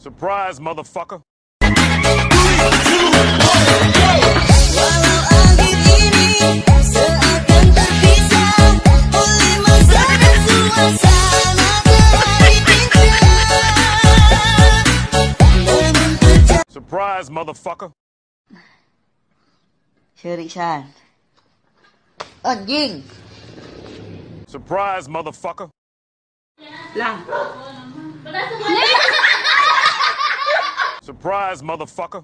Surprise, motherfucker. Surprise, motherfucker. Shurisan. Anjing. Surprise, motherfucker. Lah. Surprise, motherfucker.